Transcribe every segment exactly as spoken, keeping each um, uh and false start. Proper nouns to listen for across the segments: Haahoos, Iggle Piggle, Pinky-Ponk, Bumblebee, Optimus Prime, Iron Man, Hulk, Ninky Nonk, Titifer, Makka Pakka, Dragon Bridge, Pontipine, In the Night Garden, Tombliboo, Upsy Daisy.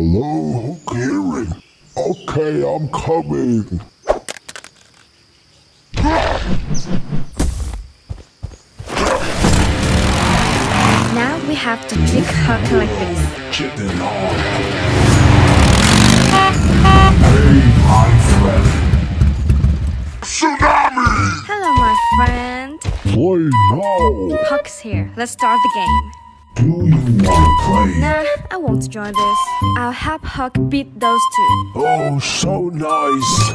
Hello, Karen. Okay, I'm coming. Now we have to trick her like this. Chicken on. Hey, my friend. Tsunami! Hello, my friend. Why now? Huck's here. Let's start the game. Do you want to play? Nah, I won't join this. I'll help Huck beat those two. Oh, so nice.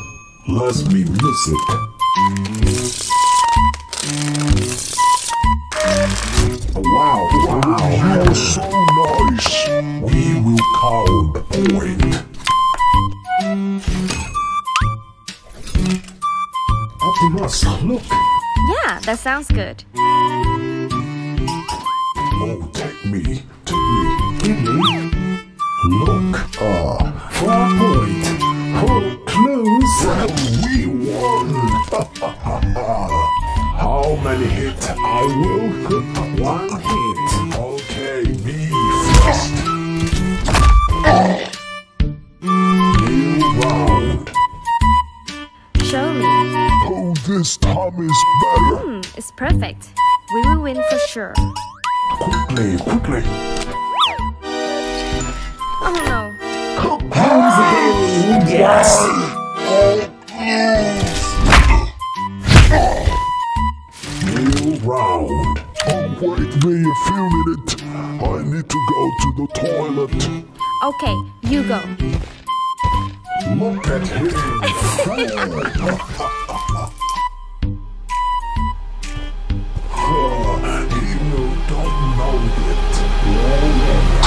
Let's be music. Wow, wow, you're so nice. We will call a point. Optimus, look. Yeah, that sounds good. Oh, take me, take me, take me. Look, ah, uh, four point. Oh, close. And we won. How many hits? I will cook one hit. Okay, be fast. New round. Show me. Oh, this time is better. Mm, it's perfect. We will win for sure. Quickly, quickly. Oh no. Oh, yes. Oh, yes. New round. Oh, wait me a few minutes. I need to go to the toilet. Okay, you go. Look at him.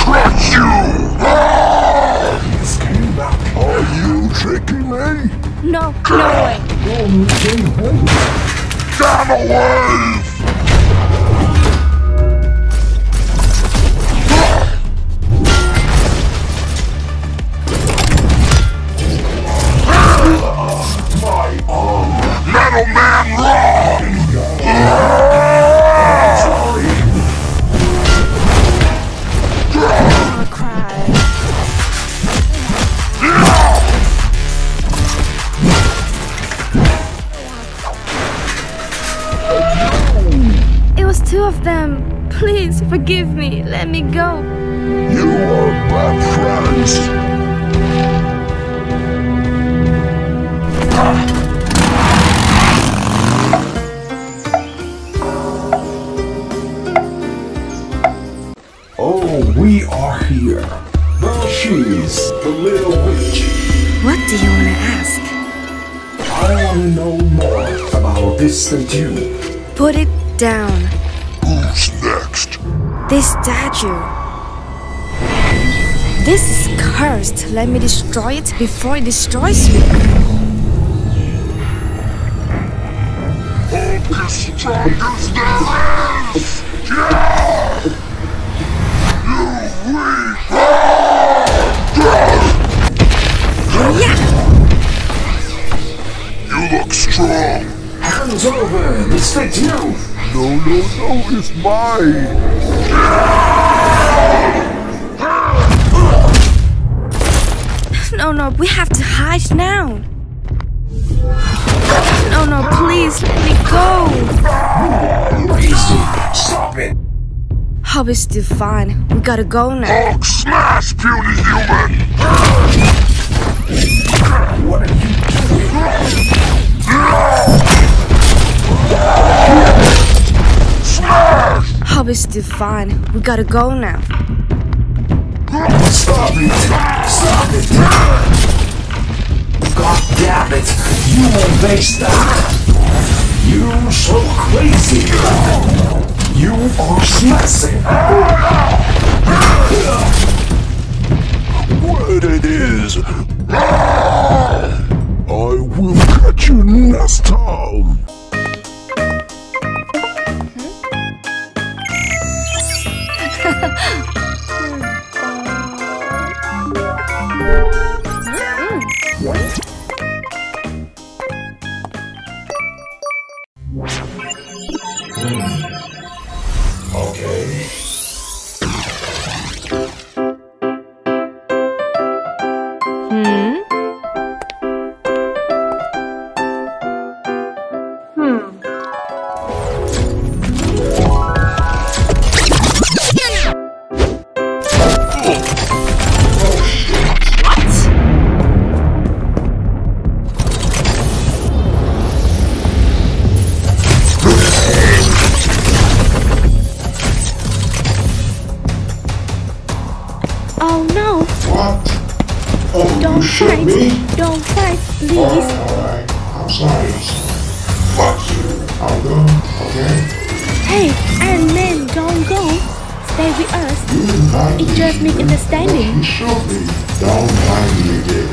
Crush you! Ah! This came back. Are you tricking me? No, no way. Damn away! My arm! Metal Man wrong! Ah! Two of them. Please forgive me. Let me go. You are bad friends. Oh, we are here. Now she's the little witch. What do you want to ask? I want to know more about this than you. Put it down. Who's next? This statue. This is cursed. Let me destroy it before it destroys me. I'm the strongest there is! Yeah! You win! Yeah! You look strong! Hands over! It's the two! No, no, no, it's mine! No, no, we have to hide now! No, no, please, let me go! Crazy, stop it! Hope it's still fine, we gotta go now! Hulk smash, beauty human! What are you doing? Hope it's still fine. We gotta go now. Stop it! Stop it! God damn it! You obey that! You're so crazy! You are smashing! What it is! I will catch you next time! Okay. Oh, don't fight! Me? Don't fight, please! Alright, I'm sorry. Fuck you! I'll go, okay? Hey, Iron Man, don't go! Stay with us! It's just misunderstanding! You shoot me! Don't find me again!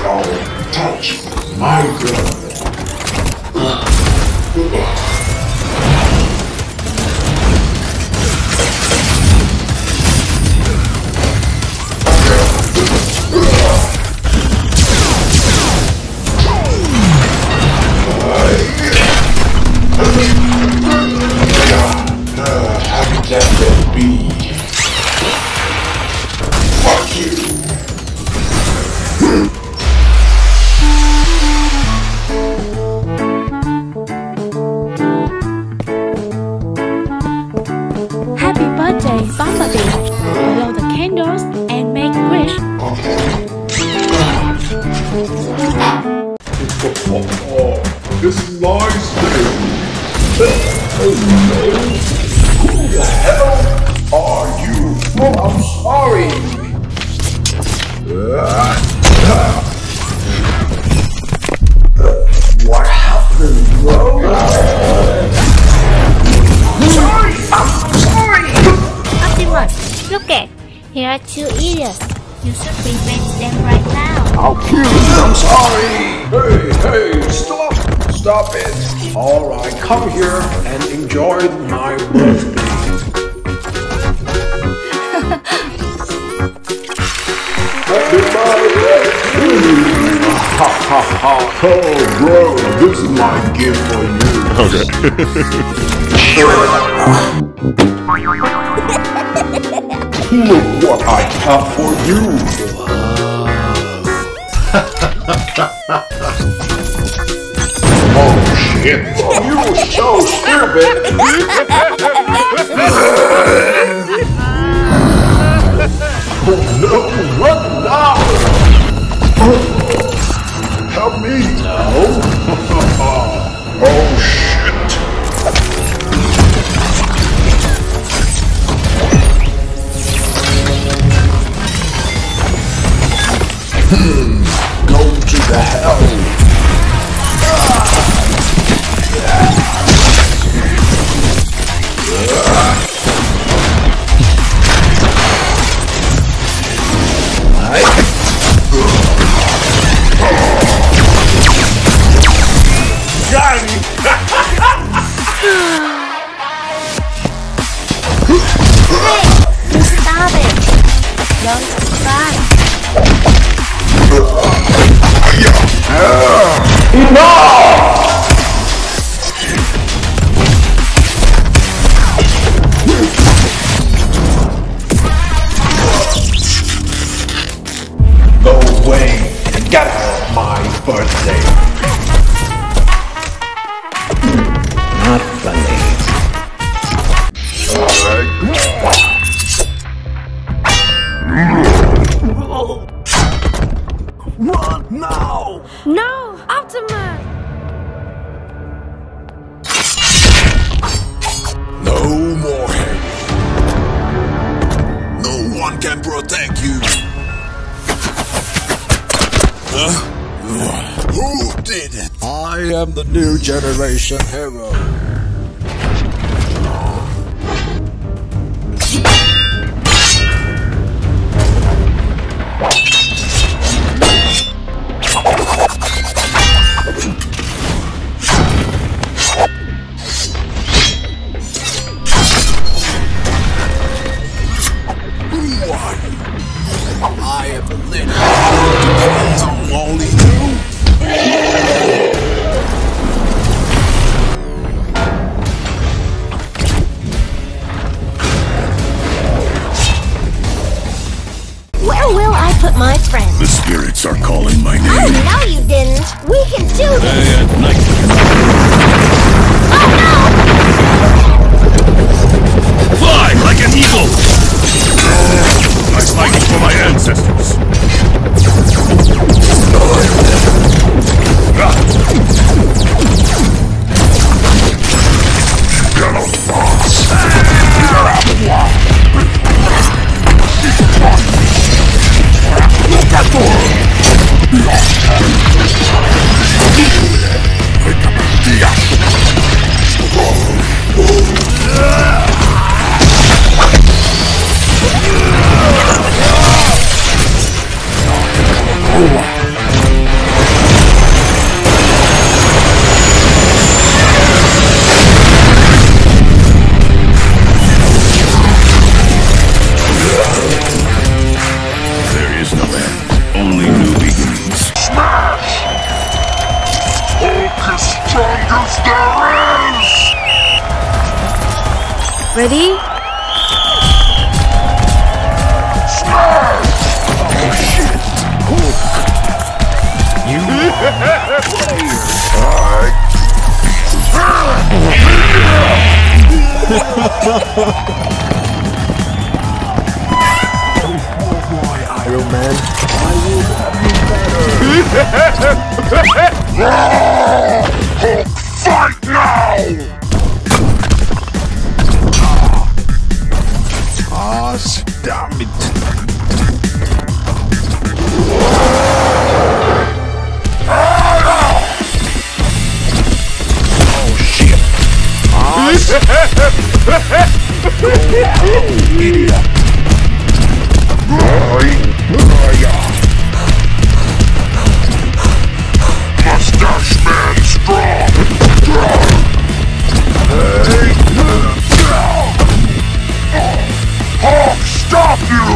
Don't touch my gun! Look what I have for you! Oh shit! You're so stupid! Oh no! What now? Help me now! Oh shit! The hell? Stop it! Don't cry! Enough! Go away and get out of my birthday. Not funny. What now? No! Optimus! No more help. No one can protect you. Huh? Who did it? I am the new generation hero. Ready? You Iron Man, I will have you better. Fight now! Ah, damn it! Idiot. Mustache Man strong. Hulk, stop you.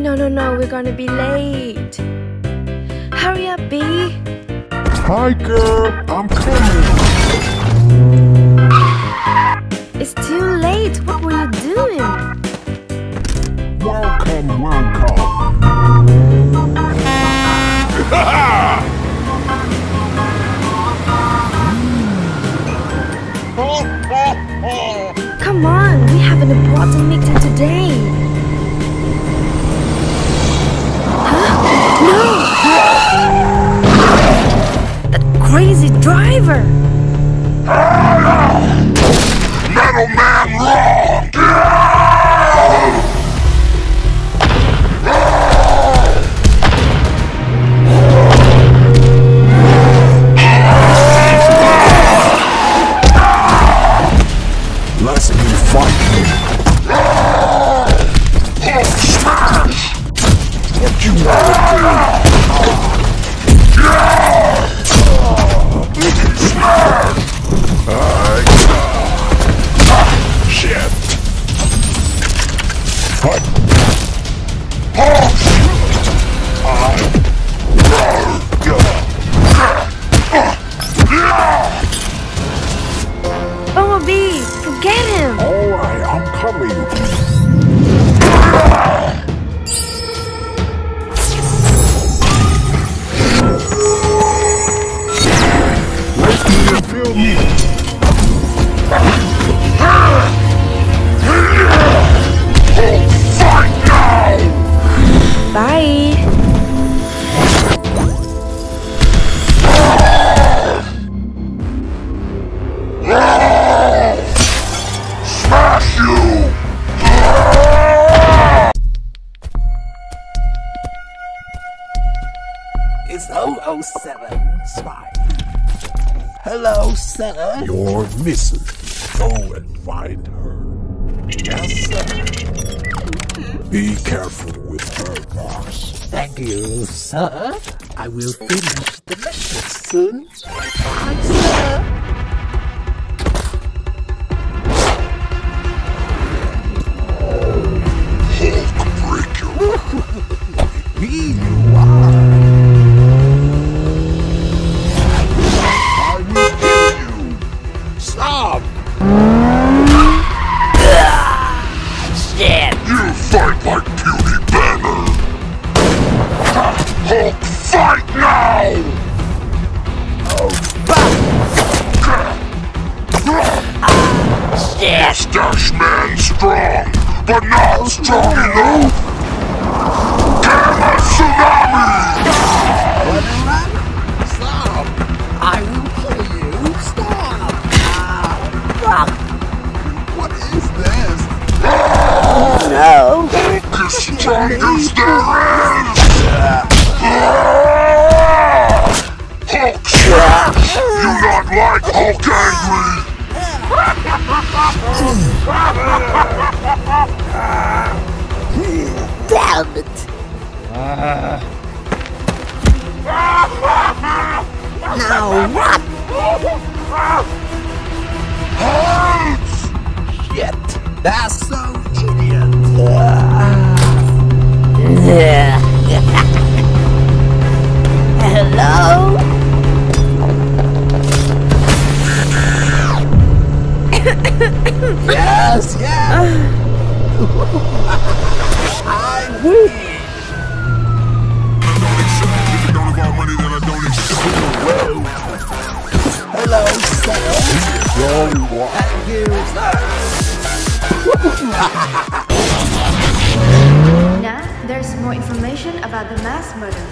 No, no, no, we're gonna be late. Hurry up, B. Hi, girl, I'm coming. It's too late. What were you doing? Welcome, welcome. Come on, we have an important meeting today. That crazy driver! Metal Man Raw! oh seven spy. Hello, sir. You're missing. Go and find her. Yes, sir. Mm-hmm. Be careful with her, boss. Thank you, sir. I will finish the mission soon. Bye, sir. Mustache Man strong, but not strong enough! Gamma Tsunami! Wanna run? Stop! I will kill you! Stop! Fuck! What is this? No! The strongest there is! Hulk smash! You not like Hulk angry! Damn it! Uh. Now what? Shit! That's so idiot! Hello? Yes, yes! I win! If you don't have money, then I don't accept. Hello, sir. Thank you, sir. Now, there's more information about the mass murder.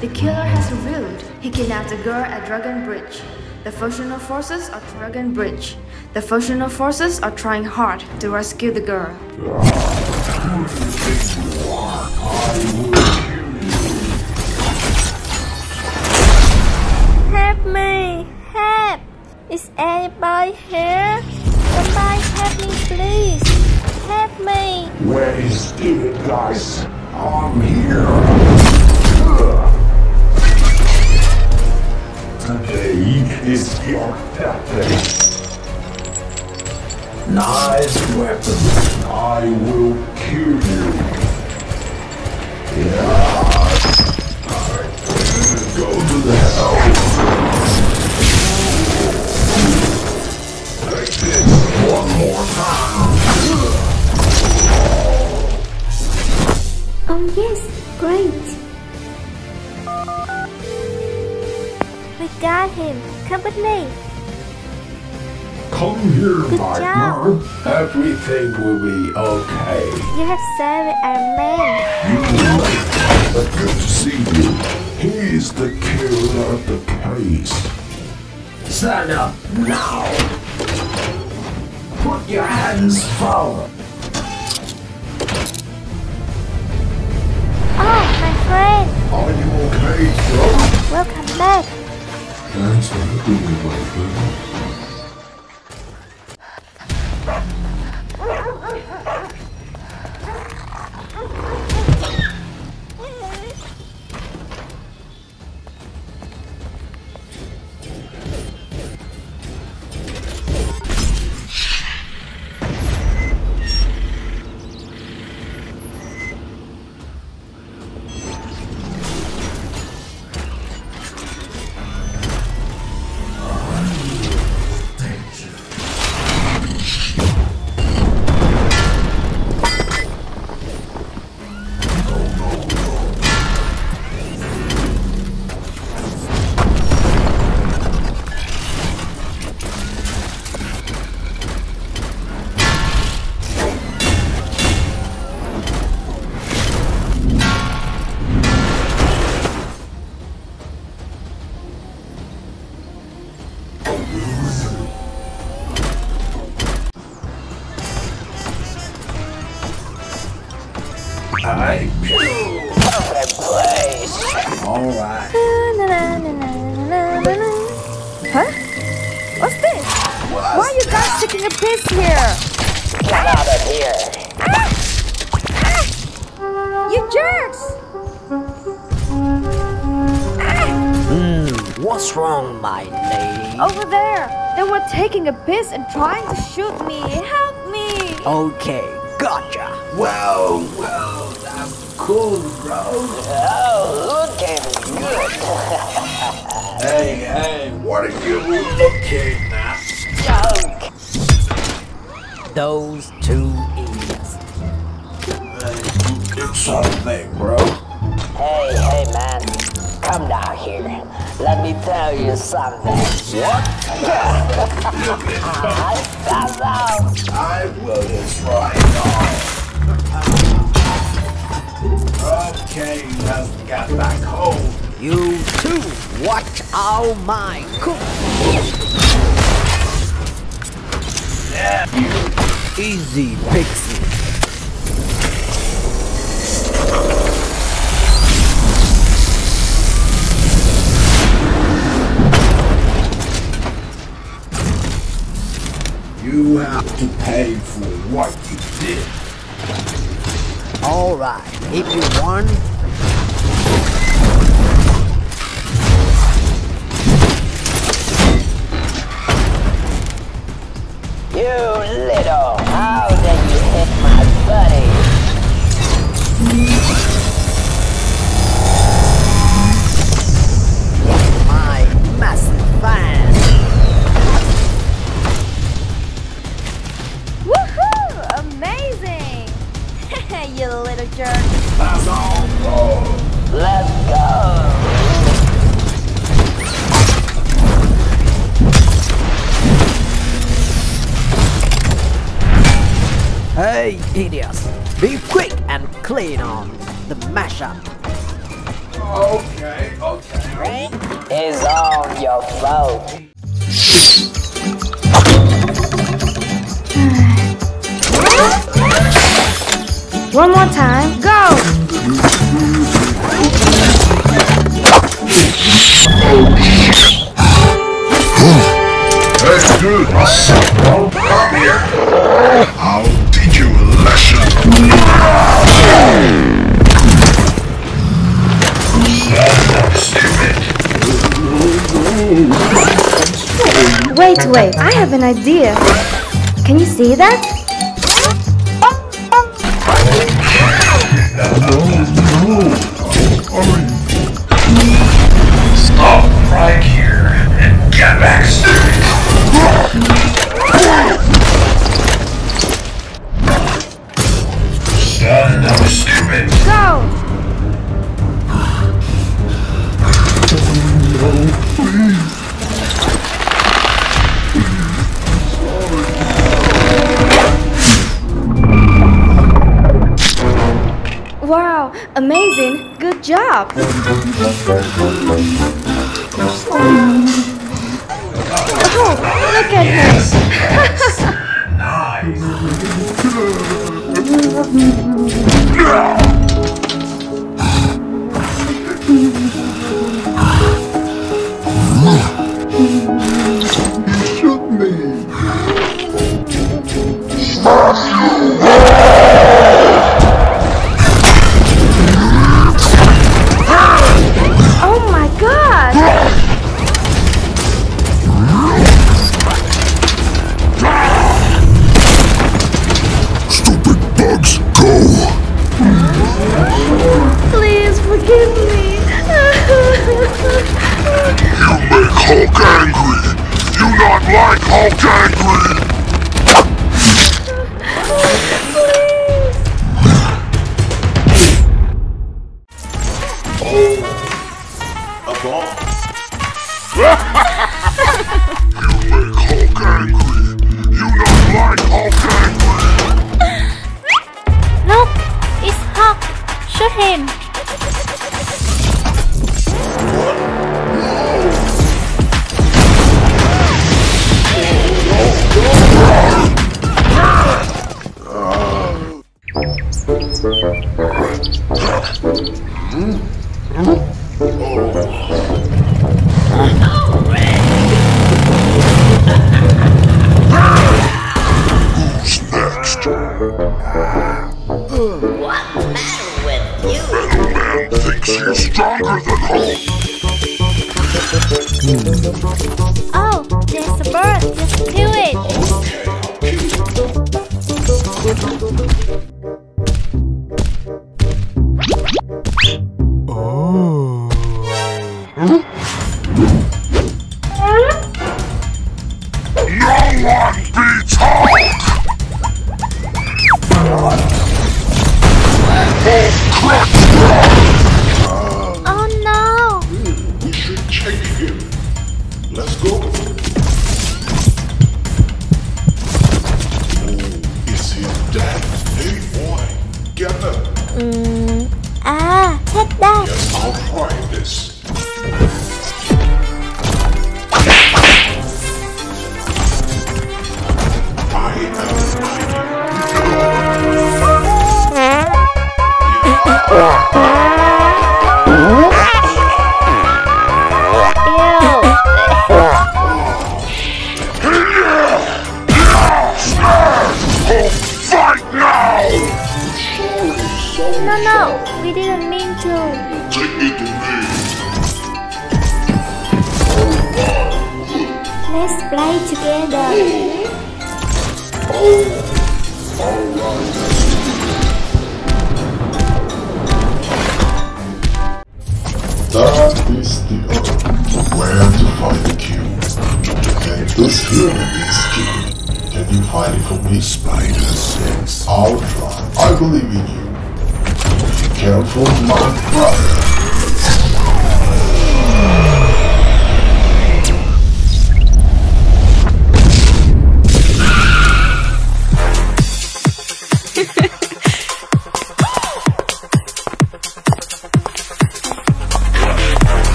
The killer has revealed he kidnapped a girl at Dragon Bridge. The functional forces of Dragon Bridge. The functional forces are trying hard to rescue the girl. Help me! Help! Is anybody here? Somebody help me, please! Help me! Where is it, guys? I'm here! Today is your birthday. Nice weapon. I will kill you. Yeah. Alright. Go to the hell. Take this one more time. Oh yes, great. We got him. Come with me. Come here, good my job. Girl. Everything will be okay. You have saved our man. You are right, but good to see you. He is the killer of the case. Stand up now. Put your hands forward. Oh, my friend. Are you okay, bro? Welcome back. Thanks for doing my friend. I place. All right. Huh? What's this? What's Why are you guys taking a piss here? Get ah. out of here. Ah. Ah. You jerks! Hmm, ah. What's wrong, my lady? Over there. They were taking a piss and trying to shoot me. Help me. Okay, gotcha. Whoa, whoa, that's cool, bro. Oh, look at me, good. Hey, hey, what are you looking at? Joke. Those two idiots. Hey, you did something, bro. Hey, hey, man, come down here. Let me tell you something. What? I found out. I will destroy y'all. Okay, let's get back home. You too. Watch out, my cook. Yeah. Easy, Pixie. You have to pay for what you did. All right, if you won. You little, how did you hit my buddy? My massive fan. You little jerk. That's all, bro. Let's go. Hey, idiots. Be quick and clean on the mashup. Okay, okay. It's all your fault. One more time, go! Hey, dude! Come here! How did you lash? Wait, wait, I have an idea. Can you see that? Stop right here and get back straight. Stand up, stupid. Go. Oh, no, please. Wow, amazing! Good job! Oh, look at yes, him! Yes. Nice! You shoot me! Smash you! Please forgive me. You make Hulk angry. You not like Hulk angry. Oh, oh. A bomb. You make Hulk angry. You not like Hulk angry. Nope, it's Hulk. Shoot him! What? No!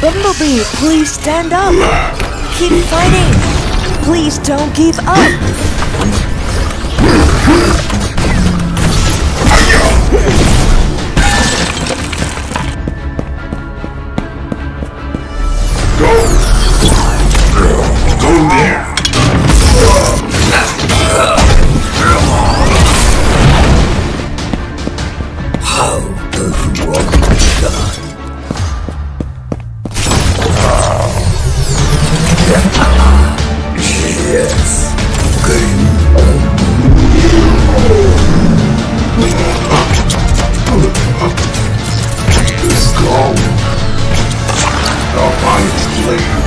Bumblebee, please stand up! Keep fighting! Please don't give up! Go! Go there! How the Dragon Bridge? Yes, game on. It's gone. I'll find it later.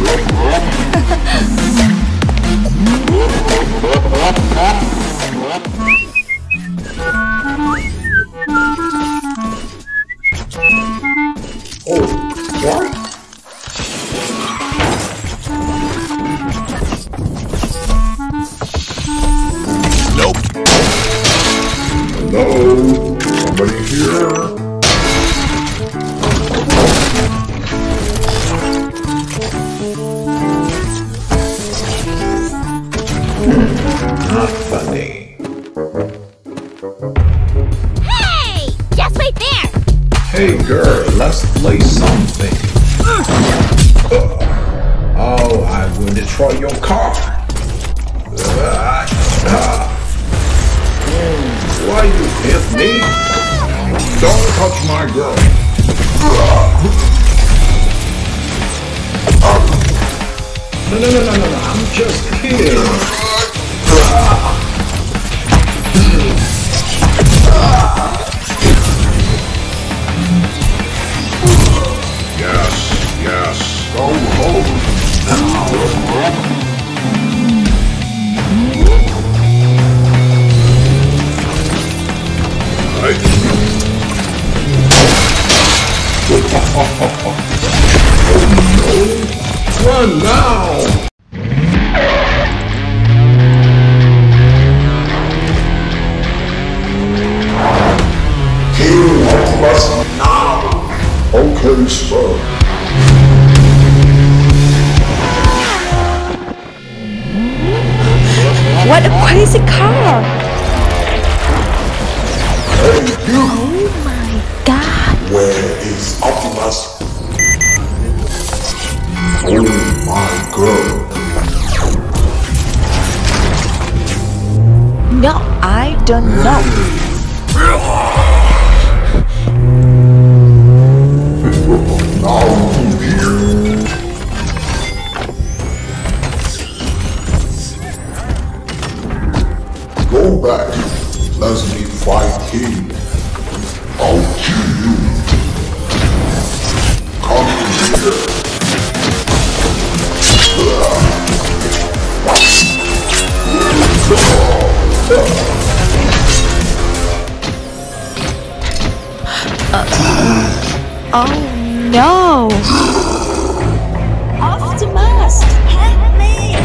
No, no, no, no, no, I'm just kidding. What a crazy car! Hey, you. Oh my god! Where is Optimus? Oh my god! No, I don't know. Oh no! Optimus, help me!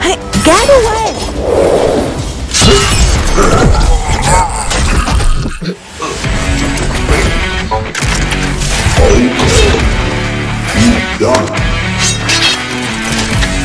Hey, get away!